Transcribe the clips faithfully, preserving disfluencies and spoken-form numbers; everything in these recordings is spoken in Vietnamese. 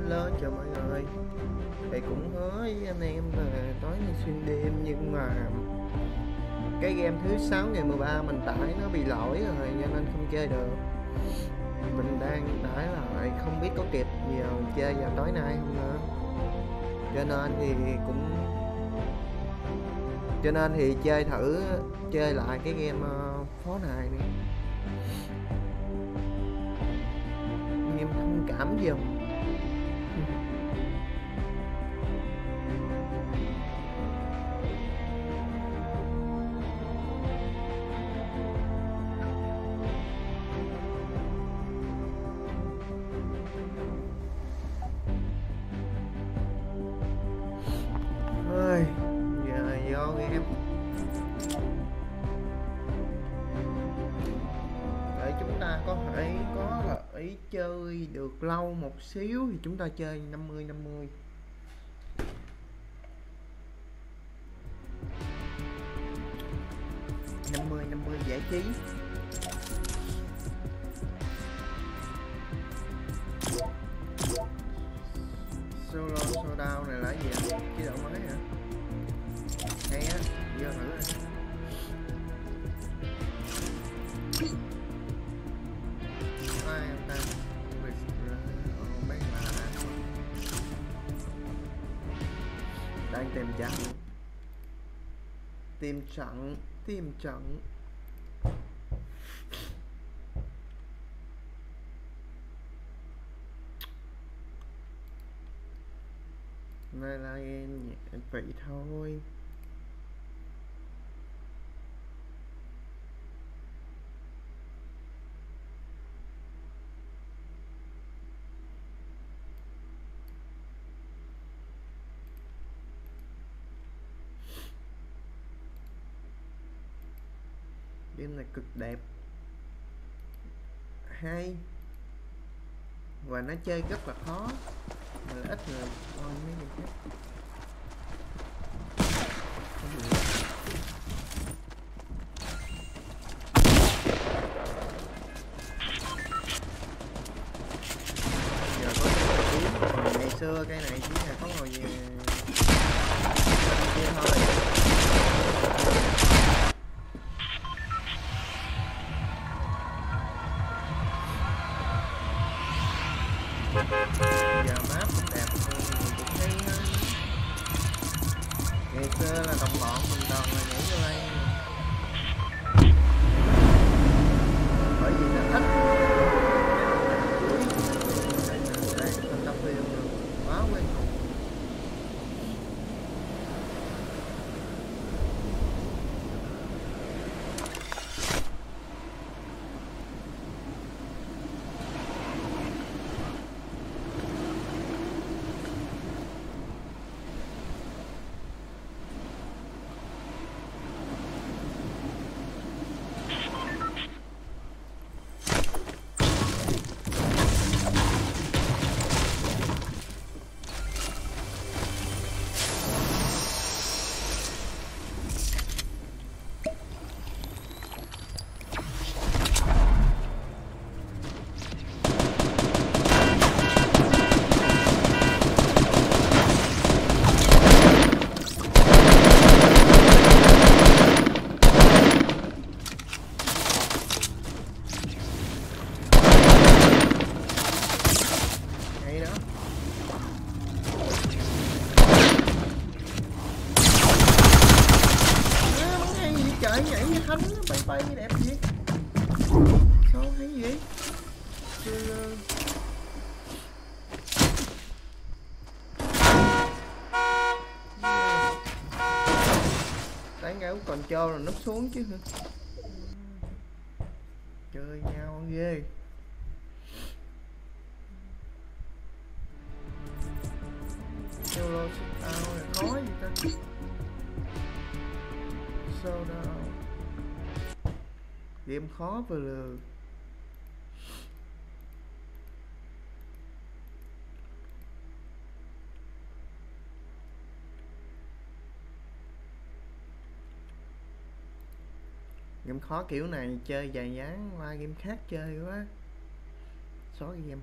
lên lên cho mọi người. Thầy cũng hứa với anh em là tối nay xuyên đêm, nhưng mà cái game thứ sáu ngày mười ba mình tải nó bị lỗi rồi cho nên không chơi được. Mình đang tải lại không biết có kịp gì không, chơi vào tối nay không nữa. Cho nên thì cũng cho nên thì chơi thử chơi lại cái game phố này đi. Em thông cảm dùm. Ơi, giờ vô game. Để chúng ta có thể có lợi chơi được lâu một xíu thì chúng ta chơi năm mươi năm mươi. năm mươi năm mươi giải trí. Solo showdown này là gì vậy? Chế độ mới hả? Hay á, vô thử rồi. Đang tìm trận, tìm trận, tìm trận. Nay là em vậy thôi. Game này cực đẹp, hay và nó chơi rất là khó mà ít người coi mấy người khác. Giờ có còn ngày xưa cái này chỉ là có ngồi về kia thôi. Còn cho rồi nấp xuống chứ. Chơi nhau ghê. Solo shootout này khó gì ta. Showdown. Game khó vừa lừa. Game khó kiểu này chơi dài dáng qua game khác chơi quá. Xóa game.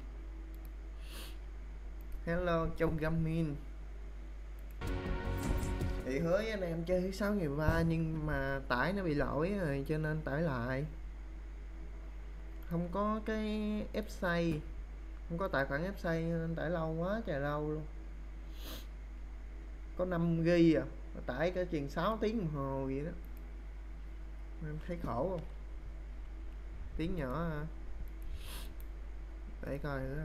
Hello Châu Gamin. Thì hứa với anh em chơi thứ sáu ngày ba nhưng mà tải nó bị lỗi rồi cho nên tải lại. Không có cái ép xê, không có tài khoản ép xê nên tải lâu quá trời lâu luôn. Có năm gi-ga-bai à, tải cái chừng sáu tiếng đồng hồ vậy đó. Em thấy khổ không? Tiếng nhỏ hả? Để coi nữa.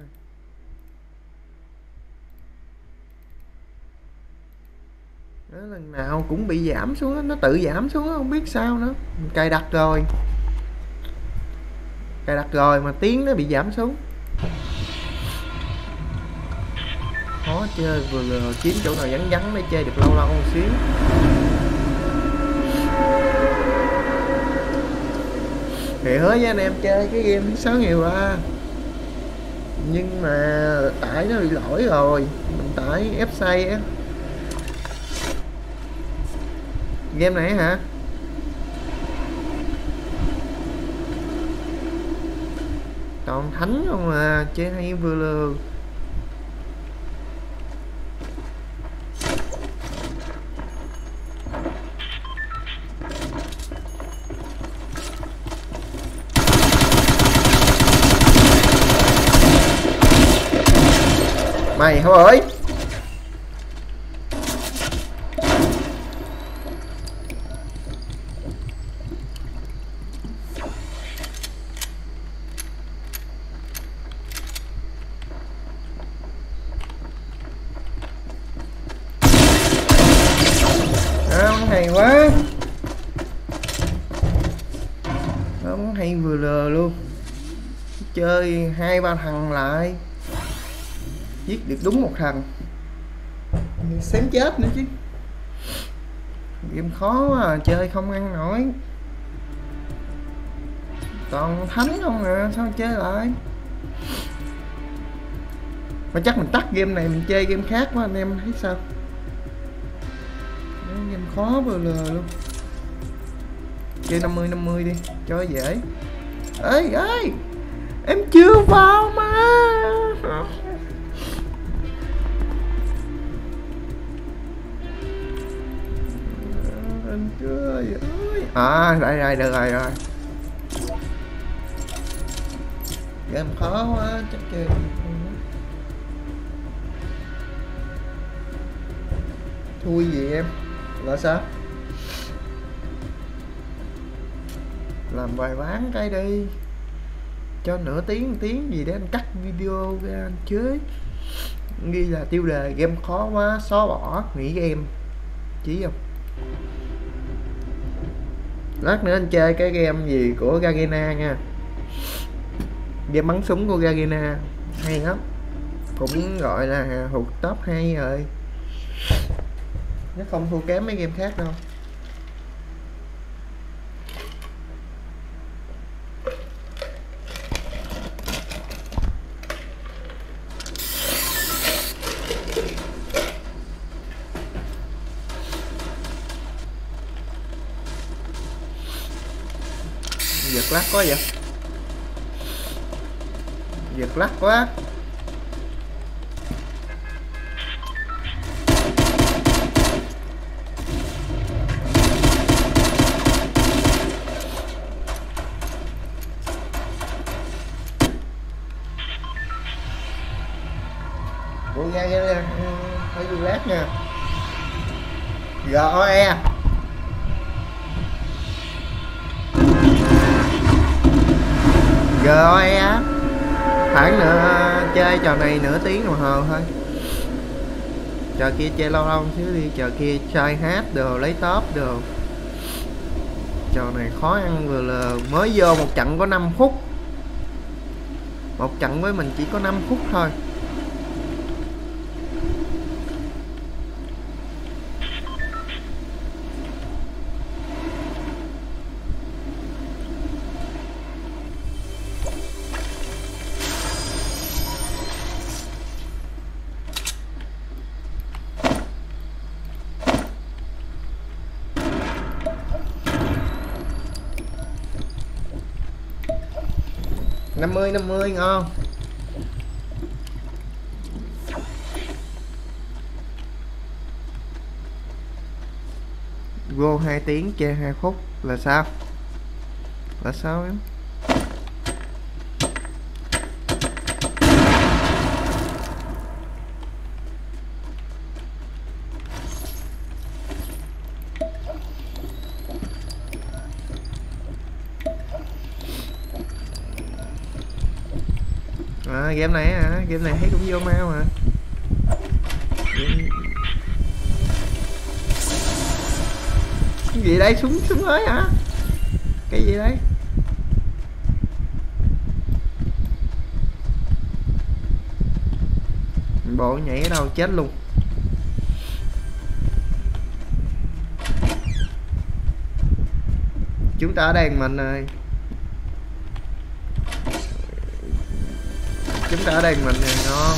Đó, lần nào cũng bị giảm xuống đó. Nó tự giảm xuống đó, không biết sao nữa. Mình cài đặt rồi cài đặt rồi mà tiếng nó bị giảm xuống, khó chơi. Vừa lừa kiếm chỗ nào vắng vắng để chơi được lâu lâu một xíu. Thì hứa với anh em chơi cái game thứ sáu ngày qua nhưng mà tải nó bị lỗi rồi, mình tải ép xê á. Game này hả? Toàn thánh không à, chơi hay vừa lừa. Mày hả ơi? Hay quá, nó hay vừa lờ luôn. Chơi hai ba thằng lại giết được đúng một thằng, xém chết nữa chứ. Game khó quá, chơi không ăn nổi. Toàn thánh không à, sao chơi lại? Mà chắc mình tắt game này mình chơi game khác quá, anh em thấy sao? Game khó vừa lờ luôn. Chơi năm mươi năm mươi đi cho dễ. Ê ê, em chưa vào mà. Anh chưa ơi. À đây đây, được rồi rồi. Game khó quá chắc chơi. Thui gì em? Là sao? Làm bài bán cái đi cho nửa tiếng tiếng gì để anh cắt video ra anh chứ. Ghi là tiêu đề game khó quá, xóa bỏ, hủy game chí không. Lát nữa anh chơi cái game gì của Garena nha, game bắn súng của Garena hay lắm, cũng gọi là thuộc top hay rồi, nó không thua kém mấy game khác đâu. Giật lắc quá vậy, giật lắc quá. Hơi du lát nha. G O E G O E á. Khoảng nữa chơi trò này nửa tiếng đồng hồ thôi. Trò kia chơi lâu lâu xíu đi. Trò kia chơi hát đồ, lấy top đồ. Trò này khó ăn vừa là. Mới vô một trận có năm phút. Một trận với mình chỉ có năm phút thôi. năm mươi năm mươi ngon. go hai tiếng chơi hai phút là sao? Là sao em? À, game này hả? À, game này thấy cũng vô mau hả? À. Game... Cái gì đây? Súng súng mới hả? Cái gì đấy? Bộ nhảy ở đâu chết luôn. Chúng ta ở đây mình rồi. Chúng ta ở đây mình này ngon.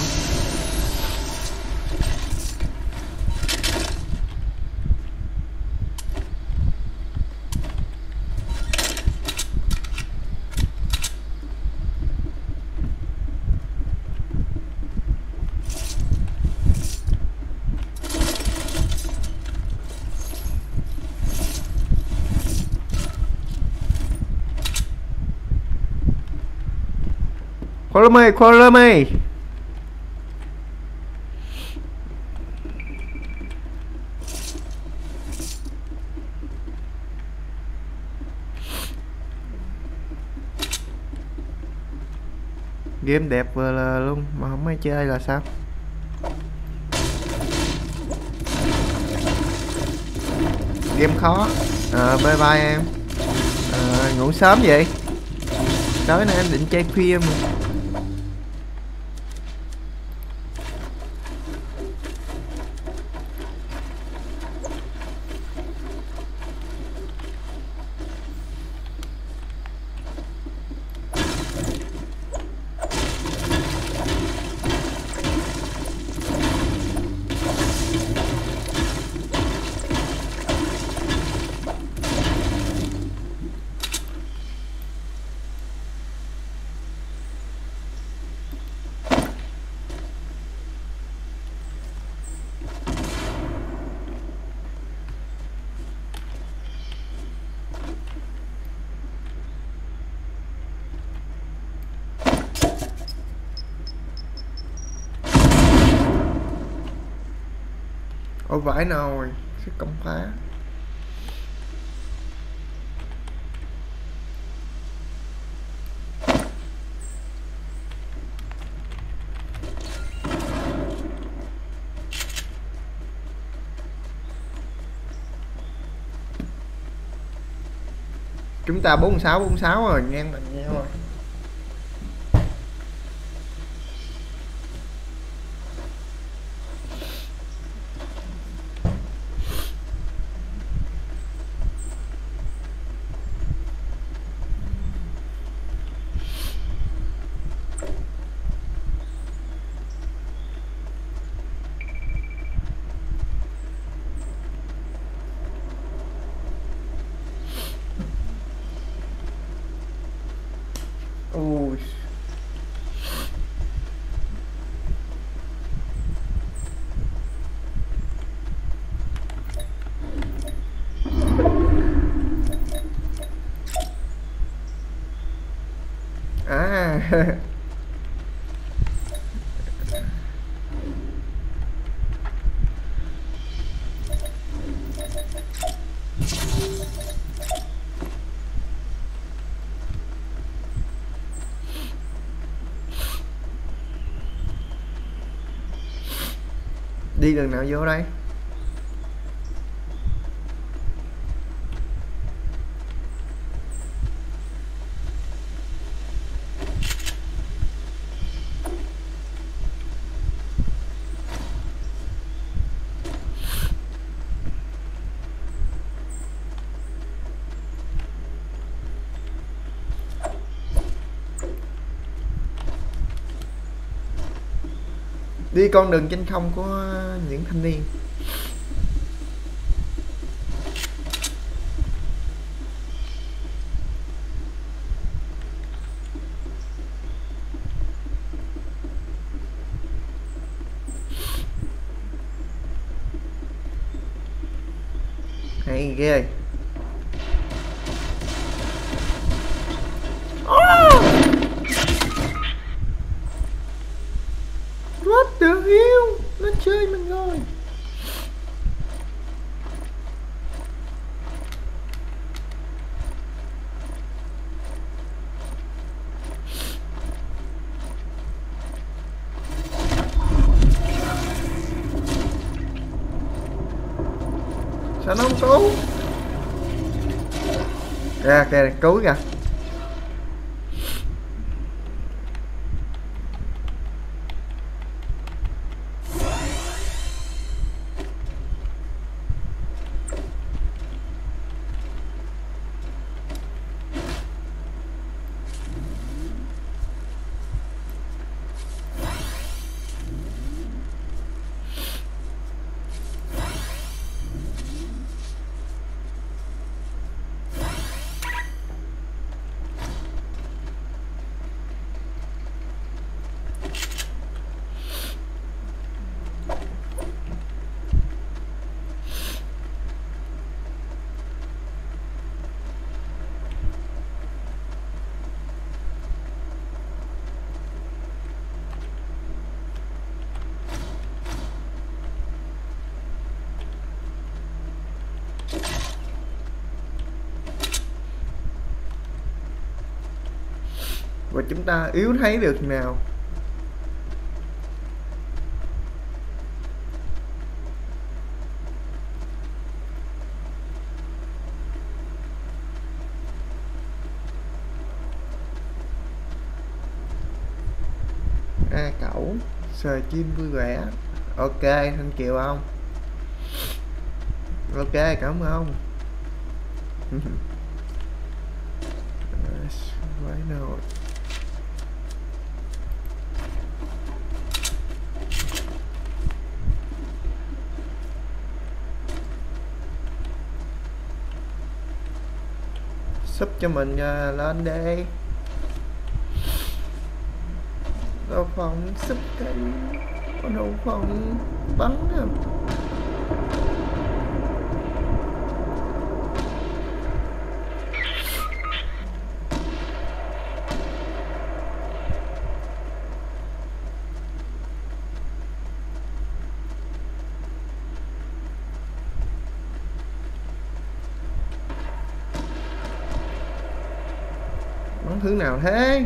Follow me, follow me. Game đẹp vừa là luôn mà không ai chơi là sao? Game khó. À, bye bye em. À, ngủ sớm vậy. Tối nay em định chơi khuya mà. Ôi vãi nồi, cái cổng phá. Chúng ta bốn mươi sáu bốn mươi sáu rồi, ngang bằng nhau rồi. À đi đường nào vô đây? Đi con đường trên không của những thanh niên. Hai geng. Oh! What the hell? Nó chơi mình rồi. Sao nó không cứu? Ra kìa, này, cứu kìa. Và chúng ta yếu thấy được nào. A cẩu sờ chim vui vẻ. Ok, thanh Kiều không? Ok, cảm ơn. Quái nào. Sub cho mình lên đây. Đậu phộng sub cái con đậu phộng bắn nè. Thứ nào thế?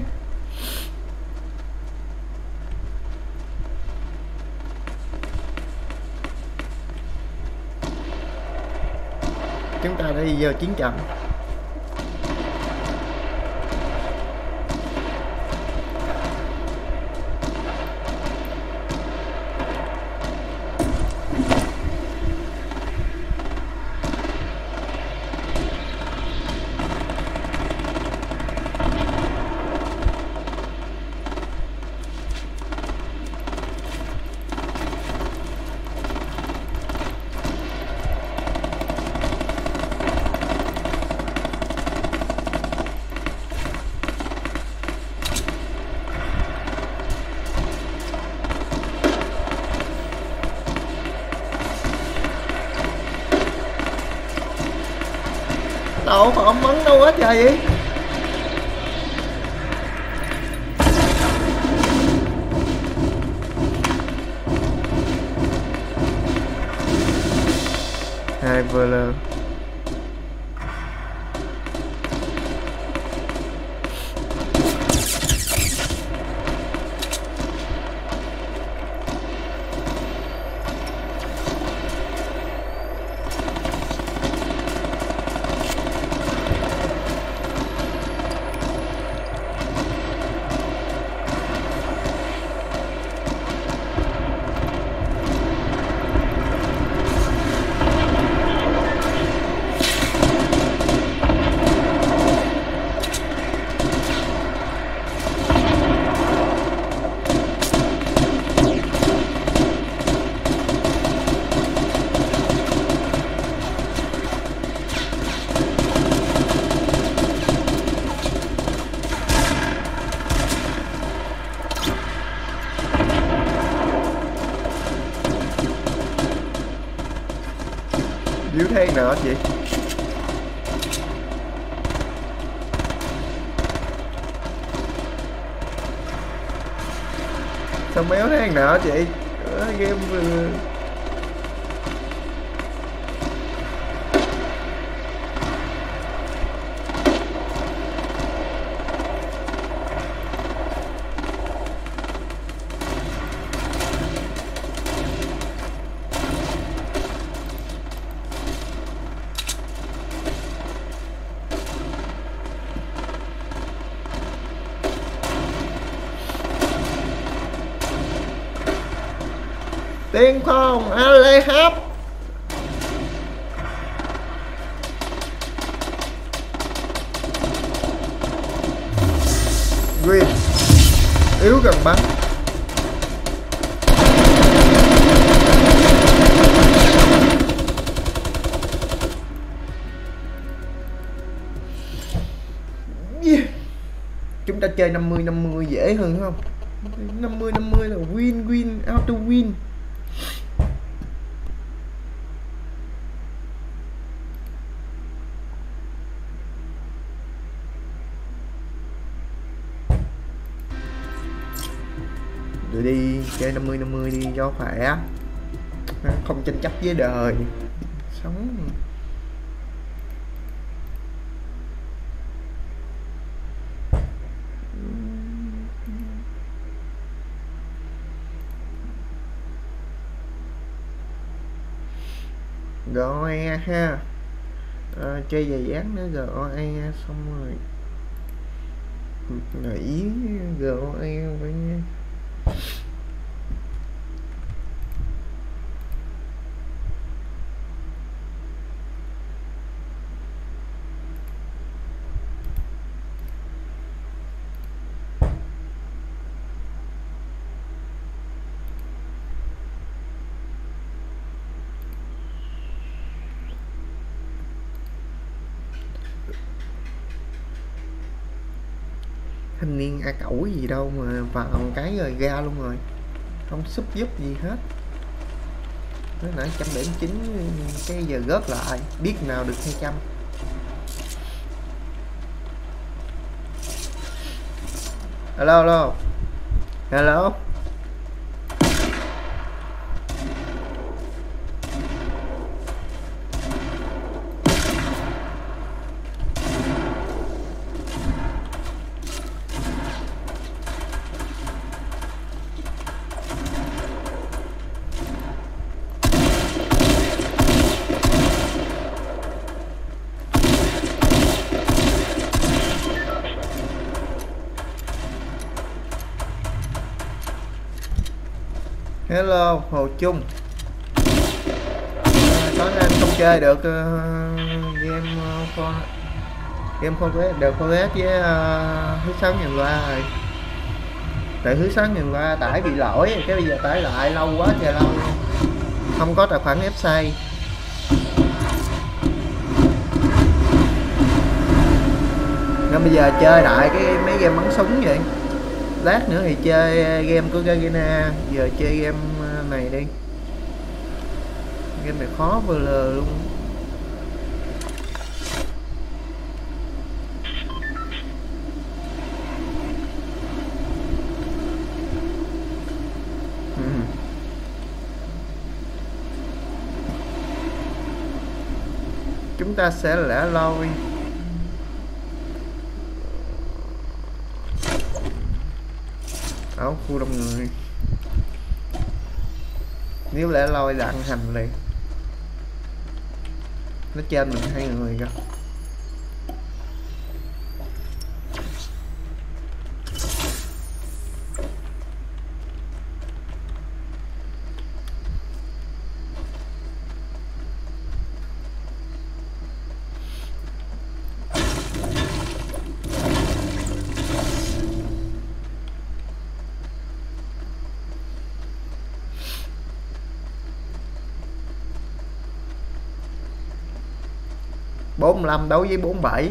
Chúng ta đã đi vào chiến trận. Ủa không bắn đâu hết trời vậy? Hai vừa lơ. Điếu thang nữa chị. Sao méo thế nào chị? Ở game vừa... Tiên phong Aleh hấp. Green yếu gần bắn. Yeah. Chúng ta chơi năm mươi năm mươi dễ hơn đúng không? năm mươi năm mươi là win win auto win. Rồi đi chơi năm mươi năm mươi đi cho khỏe, không tranh chấp với đời, sống rồi ha. À, chơi giày dán nữa rồi xong rồi nghỉ rồi phải thanh niên A cẩu gì đâu mà vào cái rồi ra luôn rồi, không giúp giúp gì hết. Nó nãy một trăm bảy mươi chín cái giờ gớt lại, biết nào được hai trăm. Alo alo. Hello. Hello Hồ Chung. À, tối nay không chơi được uh, game uh, for, game forest được forest với uh, thứ sáu nghìn loa rồi. Tại thứ sáu nghìn loa tải bị lỗi, cái bây giờ tải lại lâu quá trời lâu, không có tài khoản ép xê. Nên bây giờ chơi lại cái mấy game bắn súng vậy. Lát nữa thì chơi game của Garena, giờ chơi game này đi. Game này khó vừa lờ luôn. Chúng ta sẽ lẻ loi. Áo khu đông người. Nếu lẽ loi là ăn hành liền. Nó trên mình hai người kìa. bốn mươi lăm đấu với bốn mươi bảy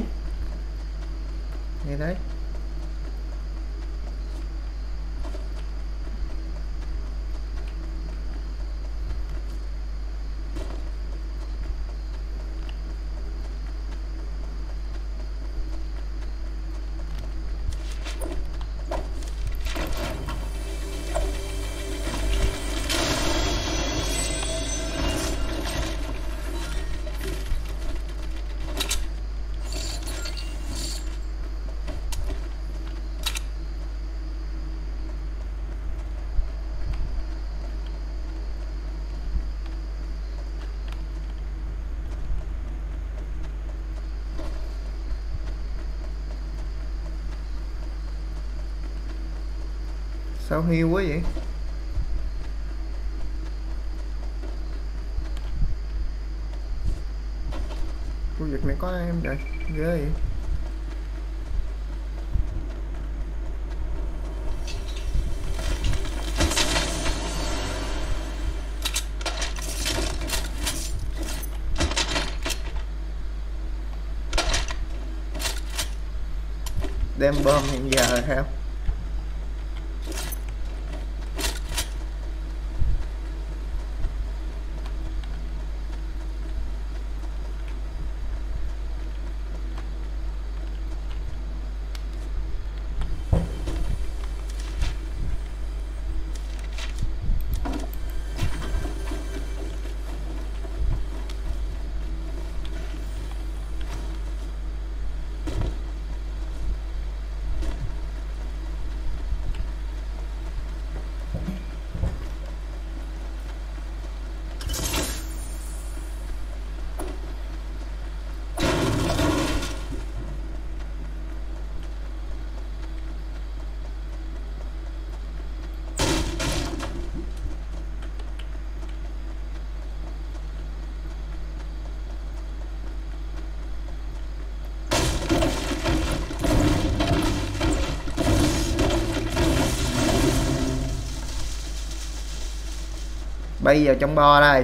như thế. Sao hiu quá vậy? Khu vực này có em đợi ghê vậy? Đem bom hiện giờ rồi hả? Bây giờ trong bo đây.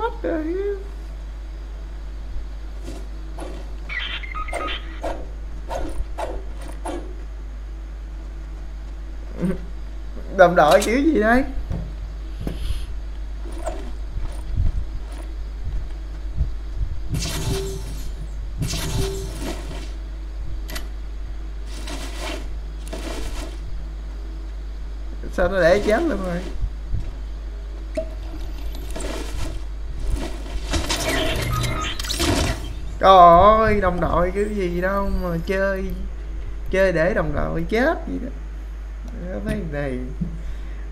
mất rồi. Đồng đội kiểu gì đấy? Sao nó để chết luôn rồi? Trời ơi, đồng đội kiểu gì đâu mà chơi chơi để đồng đội chết gì đó. Cái này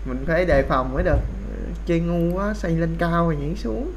mình phải đề phòng mới được, chơi ngu quá, xây lên cao rồi nhảy xuống.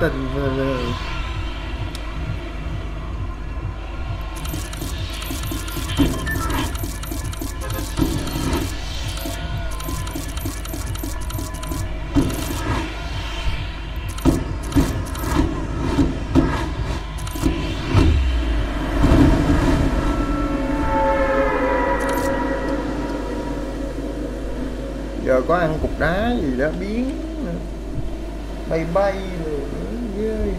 tình vừa rồi. Giờ có ăn cục đá gì đó biến bay bay rồi. Dơi.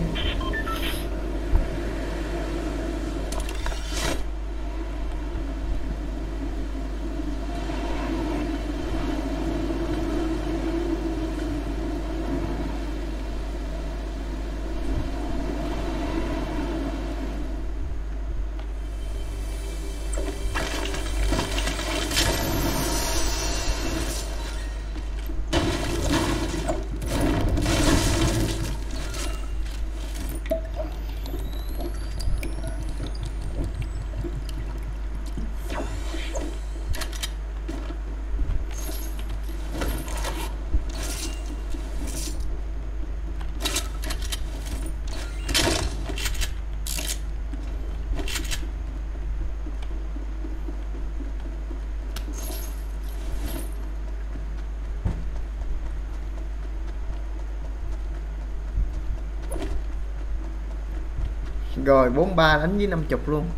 Rồi bốn mươi ba đánh với năm mươi luôn.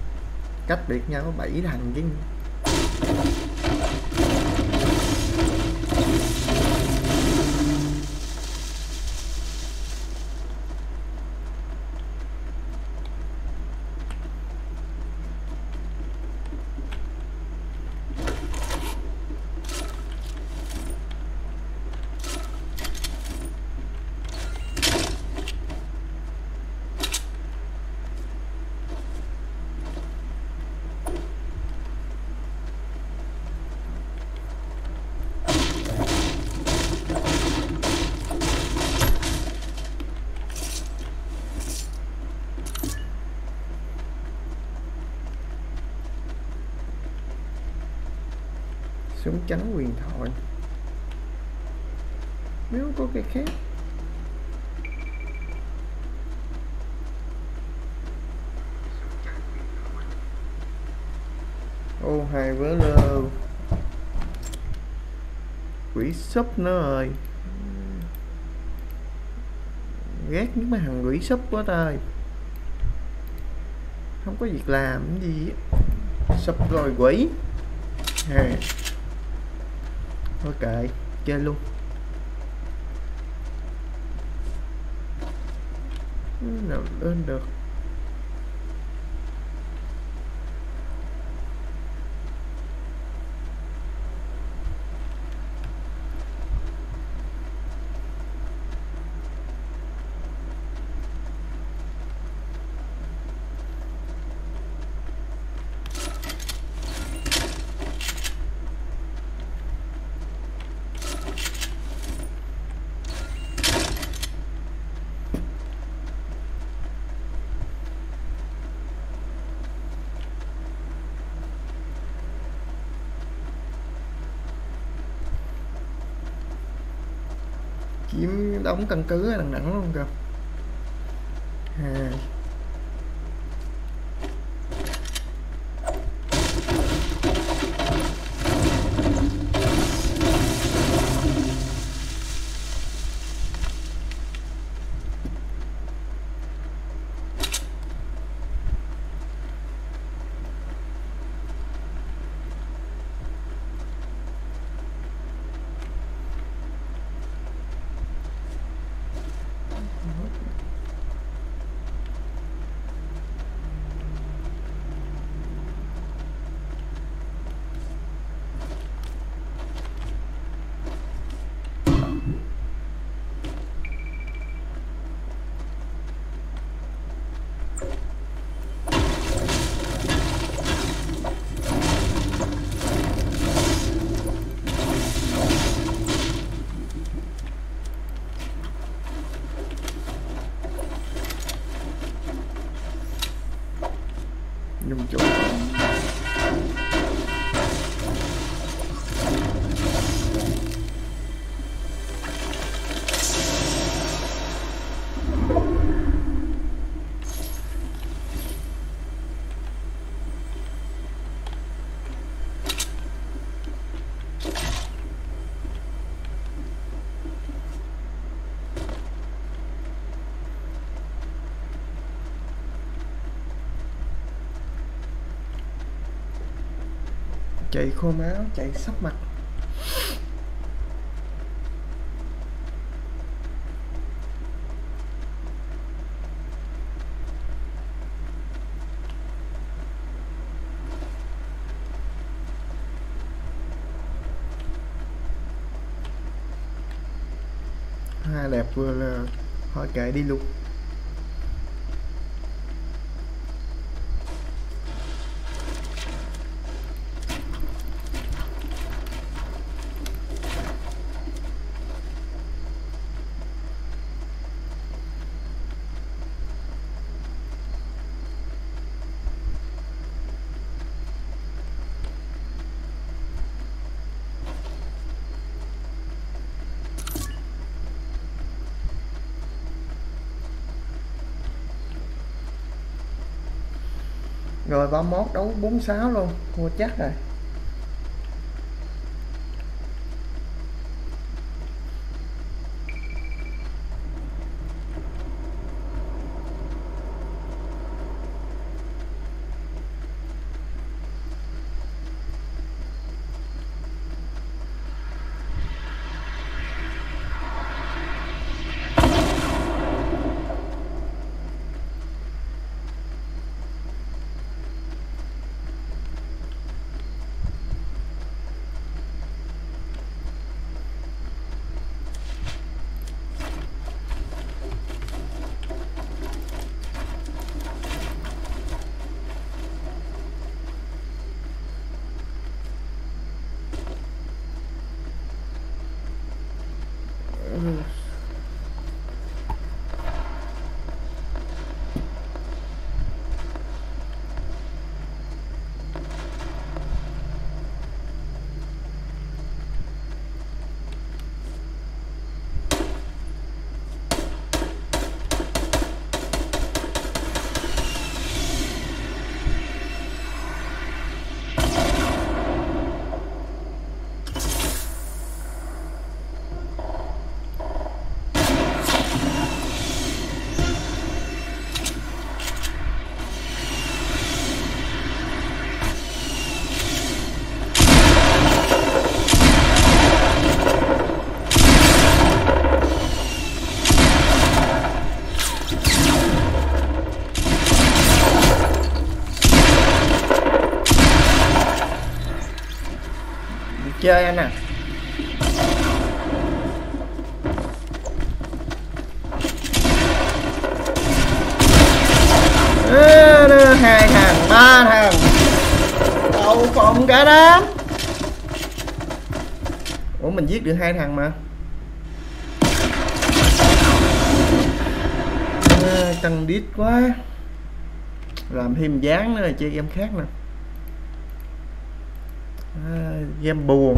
Cách biệt nhau có bảy thằng chứ. Súng trắng huyền thoại nếu có cái khác. Ô hai vớ lơ quỷ súp nó ơi, ghét những mấy thằng quỷ súp quá trời, không có việc làm cái gì súp rồi quỷ à. Ok, chơi luôn. Nào lên được. Chiếm đóng căn cứ ở Đà Nẵng luôn kìa à. Thank you. chạy khô máu, chạy sắp mặt. Hai đẹp vừa là hỏi kệ đi luôn. Rồi ba mốt đấu bốn sáu luôn, thua chắc rồi. Chơi anh à, hai thằng ba thằng đậu phộng cả đám. Ủa mình giết được hai thằng mà à, tăng đít quá làm thêm dáng nữa, chơi game khác nè. À, game buồn,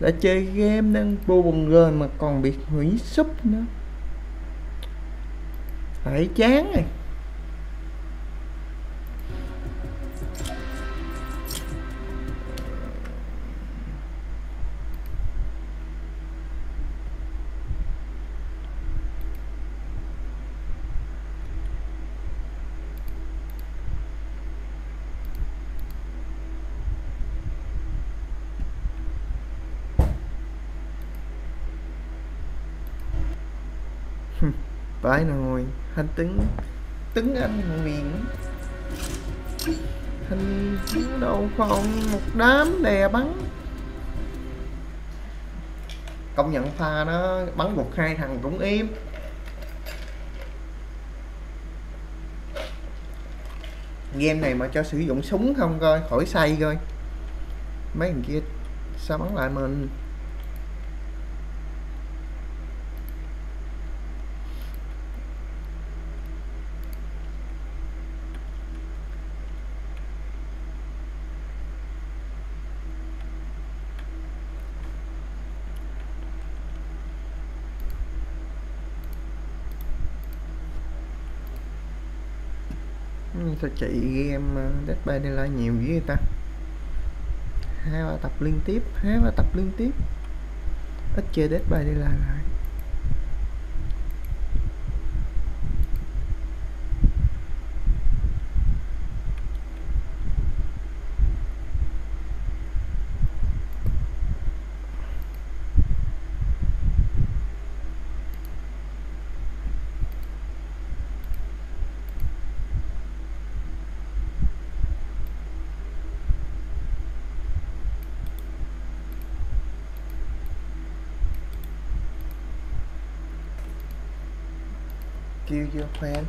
đã chơi game đang buồn rồi mà còn bị hủy sub nữa, phải chán rồi. Phải rồi, hành tính tính anh miệng hình đâu còn một đám đè bắn. Công nhận pha nó bắn một hai thằng cũng im. Game này mà cho sử dụng súng không coi khỏi say coi. Mấy thằng kia sao bắn lại mình. Sao chạy game Dead by Daylight nhiều dữ vậy ta, hai ba tập liên tiếp hai ba tập liên tiếp ít chơi Dead by Daylight lại. do your plan.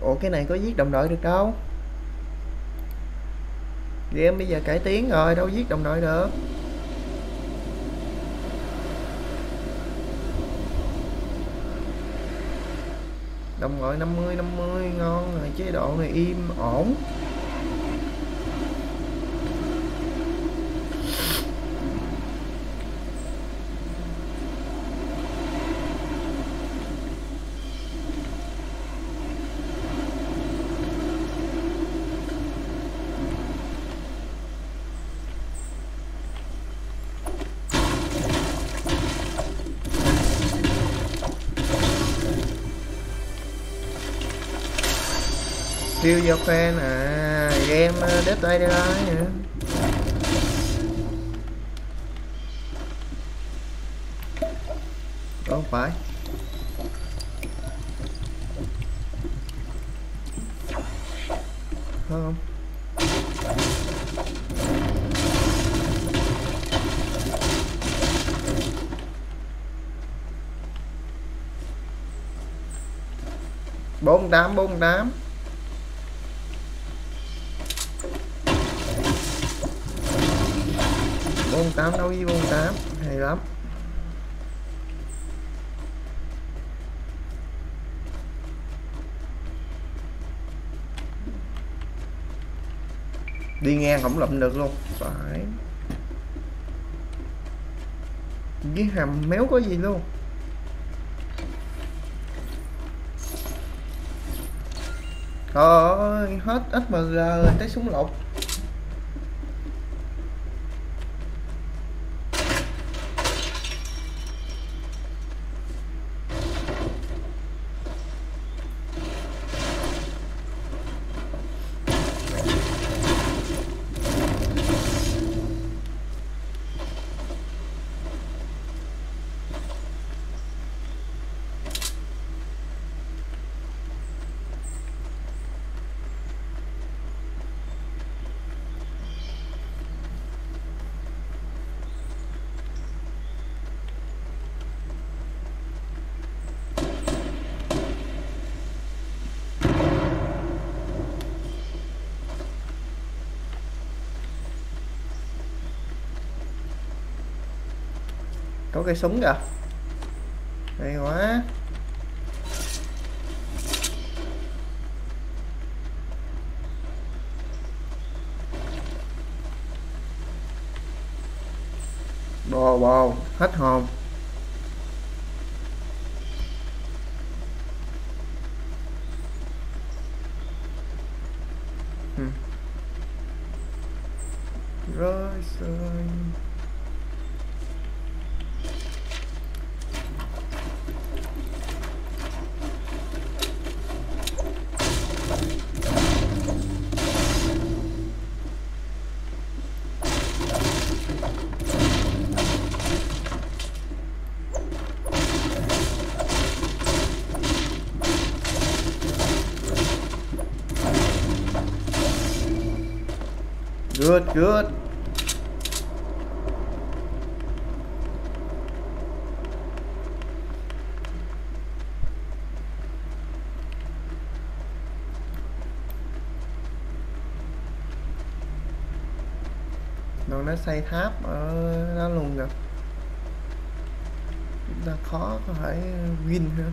Ủa cái này có giết đồng đội được đâu. Game bây giờ cải tiến rồi, đâu giết đồng đội được. Đồng đội năm mươi năm mươi ngon rồi, chế độ này im ổn. Kêu vô fan à, game Dead by Daylight hả? Không phải. Không. bốn tám bốn tám. bốn tám đâu với bốn tám hay lắm. Đi ngang không lụm được luôn. Phải. Với hàm méo có gì luôn. Trời ơi, hết ét em giê rồi, tới súng lục. Có cây súng kìa, hay quá. Bồ bồ hết hồn. Ừ. Rồi rồi good good Nó nó xây tháp ở đó luôn rồi, chúng ta khó có thể win hơn.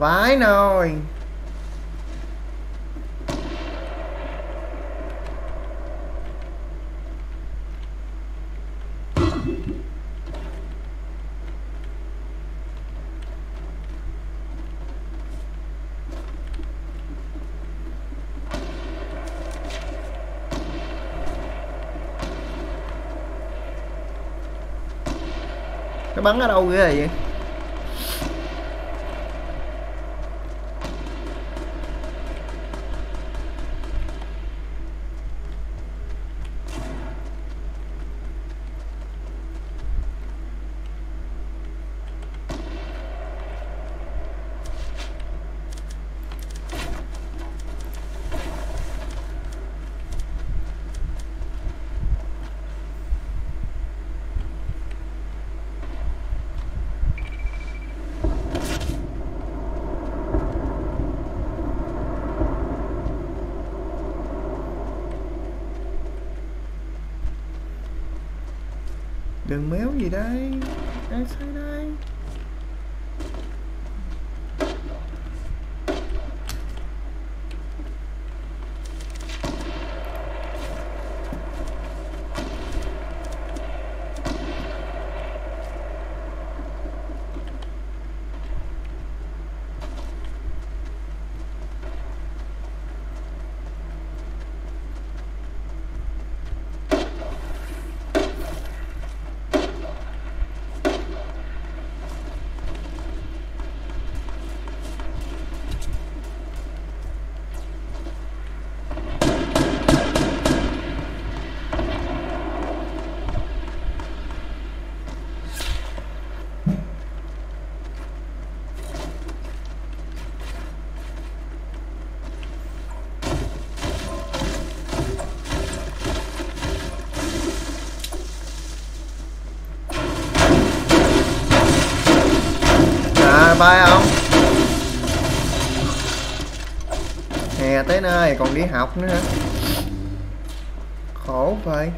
Vãi nồi. Nó bắn ở đâu ghê vậy? Đừng méo gì đây, đang xây đây. Bay không? Hè tới nơi còn đi học nữa hả? Khổ vậy.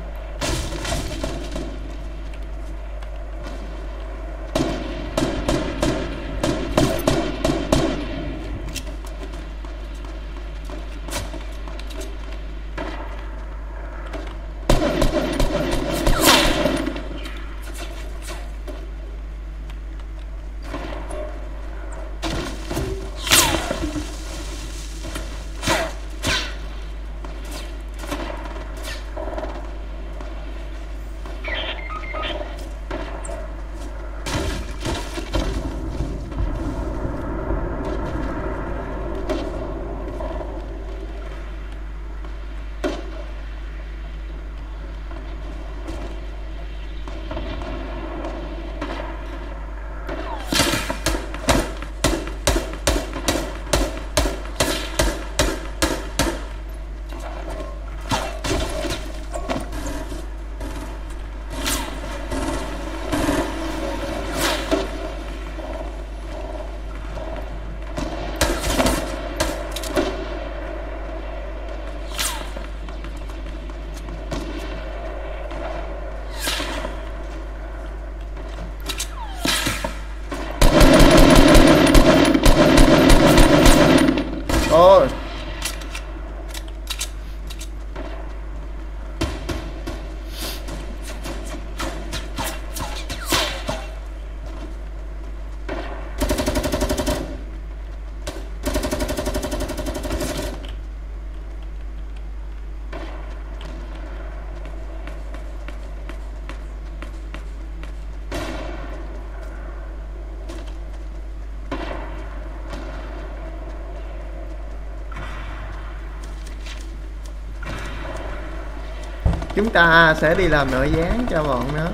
Chúng ta sẽ đi làm nội gián cho bọn nó.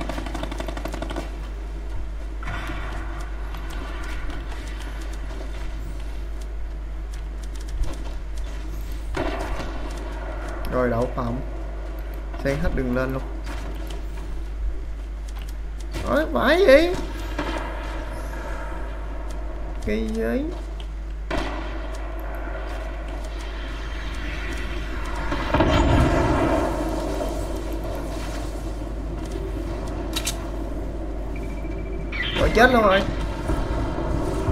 Rồi đậu phòng xây hết đường lên luôn. Ôi phải gì? Cái giấy chết luôn rồi,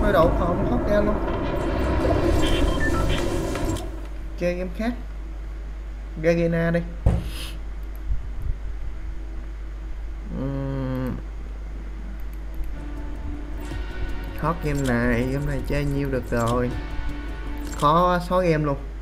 mới đậu phòng thoát ra luôn. Chơi game khác, Garena đi. uhm. Thoát game này, game này chơi nhiêu được rồi, khó xóa game luôn.